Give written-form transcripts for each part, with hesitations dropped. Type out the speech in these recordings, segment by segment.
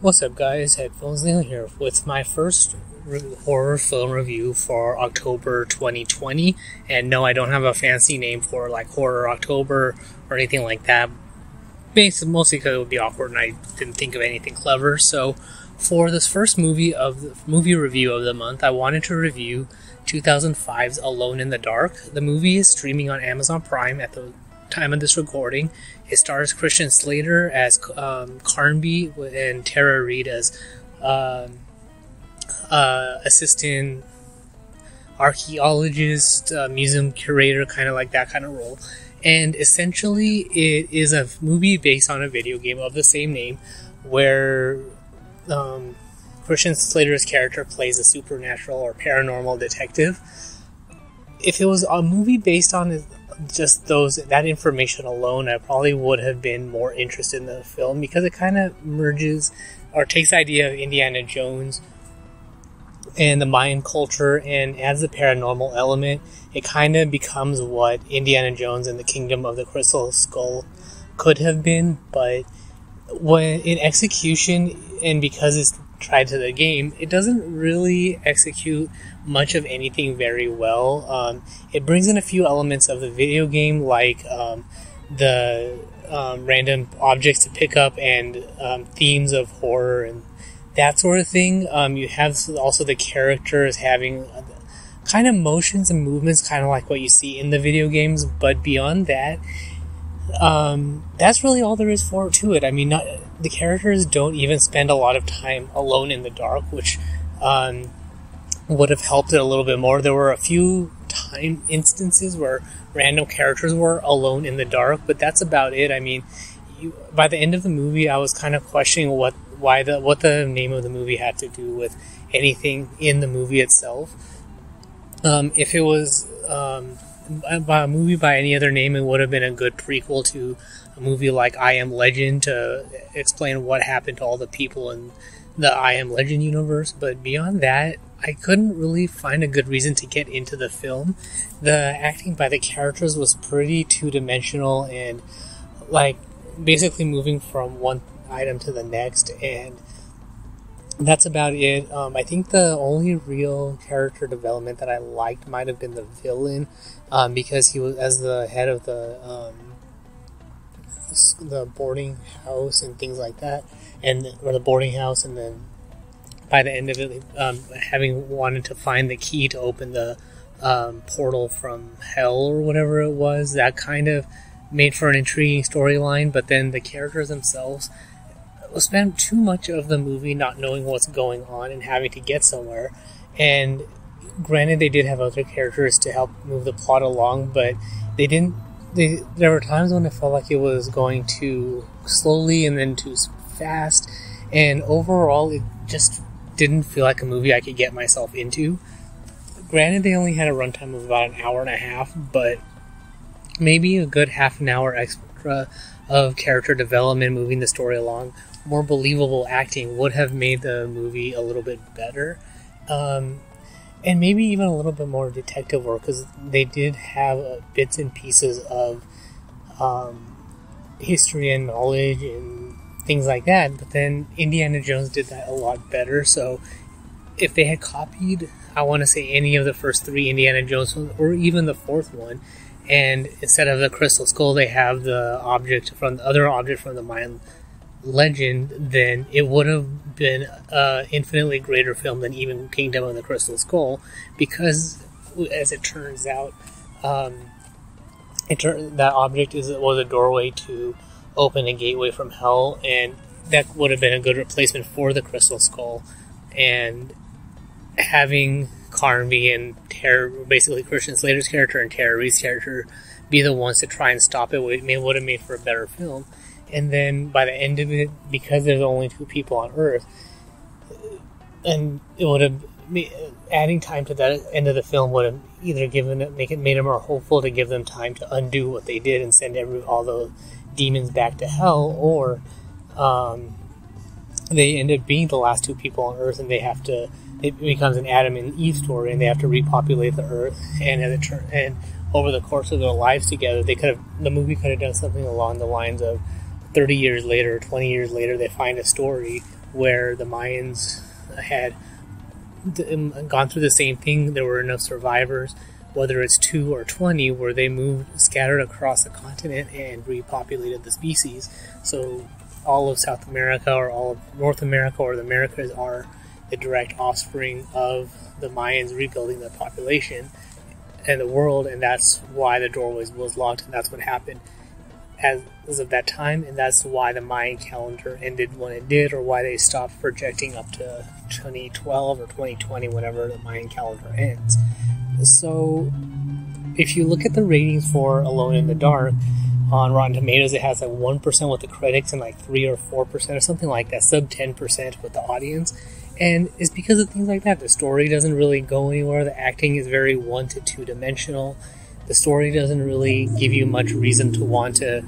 What's up guys, HeadphonesNeil here with my first horror film review for October 2020. And no, I don't have a fancy name for like Horror October or anything like that. Mostly because it would be awkward and I didn't think of anything clever. So for this first movie review of the month, I wanted to review 2005's Alone in the Dark. The movie is streaming on Amazon Prime at the time of this recording. It stars Christian Slater as Carnby and Tara Reid as assistant archaeologist, museum curator, kind of like that kind of role. And essentially it is a movie based on a video game of the same name where Christian Slater's character plays a supernatural or paranormal detective. If it was a movie based on just that information alone, I probably would have been more interested in the film because it kind of merges or takes the idea of Indiana Jones and the Mayan culture and adds the paranormal element. It kind of becomes what Indiana Jones and the Kingdom of the Crystal Skull could have been, but when in execution and because it's tried to the game, it doesn't really execute much of anything very well. It brings in a few elements of the video game, like the random objects to pick up and themes of horror and that sort of thing. You have also the characters having kind of motions and movements, kind of like what you see in the video games, but beyond that, that's really all there is to it. I mean, the characters don't even spend a lot of time alone in the dark, which would have helped it a little bit more. There were a few instances where random characters were alone in the dark, but that's about it. I mean, by the end of the movie, I was kind of questioning what the name of the movie had to do with anything in the movie itself. If it was by a movie by any other name, it would have been a good prequel to a movie like I Am Legend to explain what happened to all the people in the I Am Legend universe. But beyond that, I couldn't really find a good reason to get into the film. The acting by the characters was pretty two-dimensional and like basically moving from one item to the next, and that's about it. I think the only real character development that I liked might have been the villain, because he was as the head of the boarding house and things like that, and then by the end of it, having wanted to find the key to open the portal from hell or whatever it was, that kind of made for an intriguing storyline. But then the characters themselves spend too much of the movie not knowing what's going on and having to get somewhere. And granted, they did have other characters to help move the plot along, but they didn't. There were times when it felt like it was going too slowly and then too fast, and overall, it just didn't feel like a movie I could get myself into. Granted, they only had a runtime of about an hour and a half, but maybe a good half an hour extra of character development, moving the story along, more believable acting would have made the movie a little bit better, and maybe even a little bit more detective work, because they did have bits and pieces of history and knowledge and things like that. But then Indiana Jones did that a lot better. So if they had copied, I want to say, any of the first three Indiana Jones ones, or even the fourth one, and instead of the Crystal Skull, they have the object from the other object from the Mayan legend, then it would have been an infinitely greater film than even Kingdom of the Crystal Skull, because, as it turns out, that object was a doorway to open a gateway from hell, and that would have been a good replacement for the Crystal Skull. And having Carnby and Tara, basically Christian Slater's character and Tara Reid's character, be the ones to try and stop it would have made for a better film. And then by the end of it, because there's only two people on Earth, and it would have adding time to that end of the film would have either made it more hopeful to give them time to undo what they did and send all the demons back to hell, or they end up being the last two people on Earth, and it becomes an Adam and Eve story, and they have to repopulate the Earth. And over the course of their lives together, the movie could have done something along the lines of 30 years later, 20 years later, they find a story where the Mayans had gone through the same thing. There were enough survivors, whether it's 2 or 20, where they moved, scattered across the continent and repopulated the species. So all of South America or all of North America or the Americas are the direct offspring of the Mayans rebuilding the population and the world, and that's why the doorways was locked, and that's what happened as of that time, and that's why the Mayan calendar ended when it did, or why they stopped projecting up to 2012 or 2020, whenever the Mayan calendar ends. So if you look at the ratings for Alone in the Dark on Rotten Tomatoes, it has like 1% with the critics and like 3 or 4% or something like that, sub 10% with the audience. And it's because of things like that. The story doesn't really go anywhere. The acting is very 1 to 2 dimensional. The story doesn't really give you much reason to want to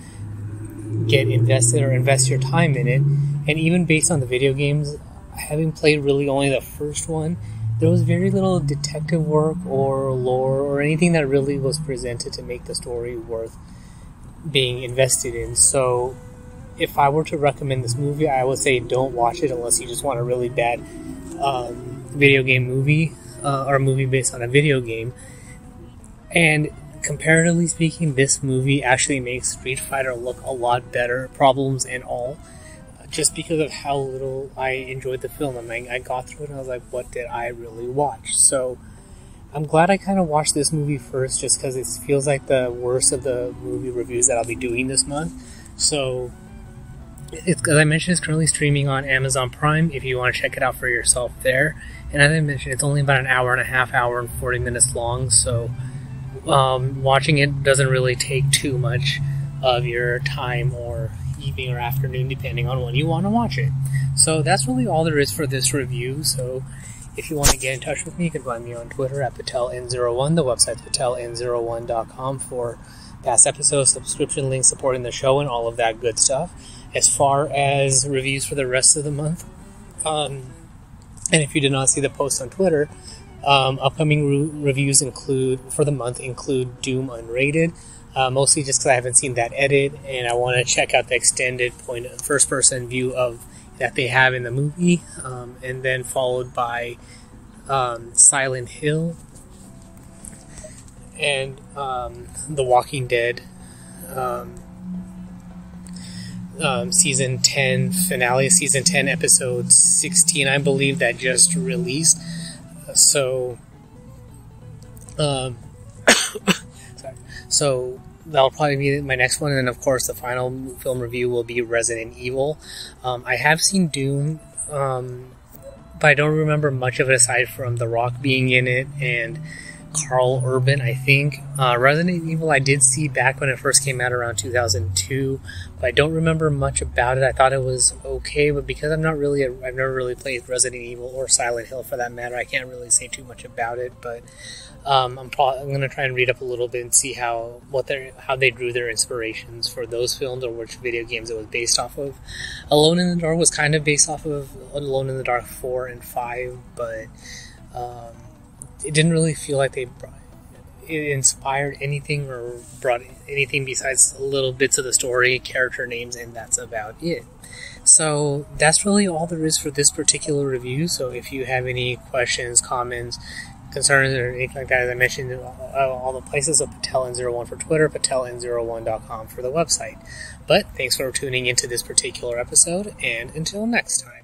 get invested or invest your time in it. And even based on the video games, having played really only the first one, there was very little detective work or lore or anything that really was presented to make the story worth being invested in. So if I were to recommend this movie, I would say don't watch it unless you just want a really bad video game movie or a movie based on a video game. And comparatively speaking, this movie actually makes Street Fighter look a lot better, problems and all, just because of how little I enjoyed the film. I mean, I got through it and I was like, what did I really watch? So I'm glad I kind of watched this movie first, just because it feels like the worst of the movie reviews that I'll be doing this month. So it's, as I mentioned, it's currently streaming on Amazon Prime if you want to check it out for yourself there. And as I mentioned, it's only about an hour and a half, hour and 40 minutes long, so watching it doesn't really take too much of your time or evening or afternoon, depending on when you want to watch it. So that's really all there is for this review. So if you want to get in touch with me, you can find me on Twitter at PatelN01. The website's pateln01.com for past episodes, subscription links, supporting the show, and all of that good stuff. As far as reviews for the rest of the month, and if you did not see the post on Twitter, upcoming reviews include, for the month, include Doom Unrated, mostly just because I haven't seen that edit, and I want to check out the extended point of first-person view of that they have in the movie, and then followed by Silent Hill and The Walking Dead season 10 finale, season 10 episode 16, I believe, that just released. So sorry. So that'll probably be my next one, and of course the final film review will be Resident Evil. I have seen Doom, but I don't remember much of it aside from The Rock being in it and Carl Urban, I think. Resident Evil I did see back when it first came out around 2002, but I don't remember much about it. I thought it was okay, but because I'm not really, I've never really played Resident Evil or Silent Hill for that matter, I can't really say too much about it. But I'm going to try and read up a little bit and see how they drew their inspirations for those films or which video games it was based off of. Alone in the Dark was kind of based off of Alone in the Dark 4 and 5, but it didn't really feel like it inspired anything or brought anything besides little bits of the story, character names, and that's about it. So that's really all there is for this particular review. So if you have any questions, comments, concerns, or anything like that, as I mentioned, all the places, so PatelN01 for Twitter, pateln01.com for the website. But thanks for tuning into this particular episode, and until next time.